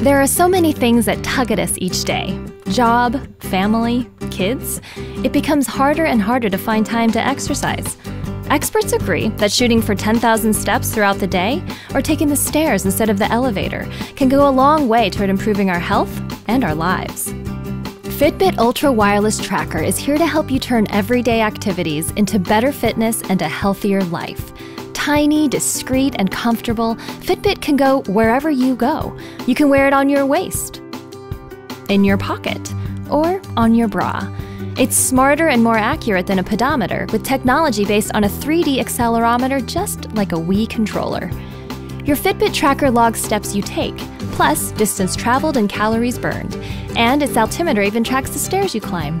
There are so many things that tug at us each day. Job, family, kids. It becomes harder and harder to find time to exercise. Experts agree that shooting for 10,000 steps throughout the day or taking the stairs instead of the elevator can go a long way toward improving our health and our lives. Fitbit Ultra Wireless Tracker is here to help you turn everyday activities into better fitness and a healthier life. Tiny, discreet, and comfortable, Fitbit can go wherever you go. You can wear it on your waist, in your pocket, or on your bra. It's smarter and more accurate than a pedometer, with technology based on a 3D accelerometer just like a Wii controller. Your Fitbit tracker logs steps you take, plus distance traveled and calories burned, and its altimeter even tracks the stairs you climb.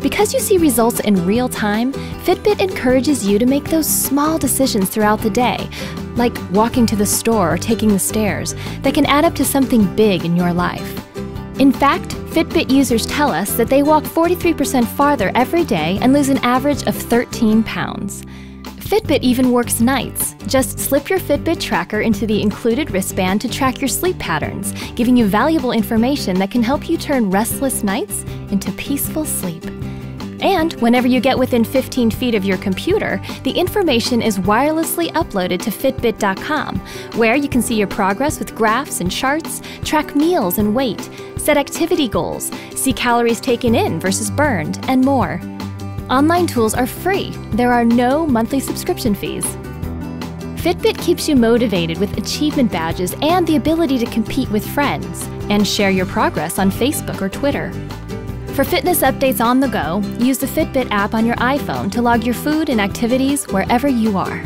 Because you see results in real time, Fitbit encourages you to make those small decisions throughout the day, like walking to the store or taking the stairs, that can add up to something big in your life. In fact, Fitbit users tell us that they walk 43% farther every day and lose an average of 13 pounds. Fitbit even works nights. Just slip your Fitbit tracker into the included wristband to track your sleep patterns, giving you valuable information that can help you turn restless nights into peaceful sleep. And whenever you get within 15 feet of your computer, the information is wirelessly uploaded to Fitbit.com, where you can see your progress with graphs and charts, track meals and weight, set activity goals, see calories taken in versus burned, and more. Online tools are free. There are no monthly subscription fees. Fitbit keeps you motivated with achievement badges and the ability to compete with friends and share your progress on Facebook or Twitter. For fitness updates on the go, use the Fitbit app on your iPhone to log your food and activities wherever you are.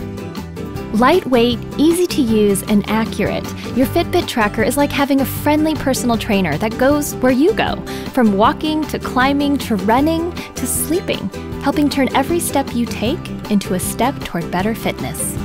Lightweight, easy to use, and accurate, your Fitbit tracker is like having a friendly personal trainer that goes where you go, from walking to climbing to running to sleeping, helping turn every step you take into a step toward better fitness.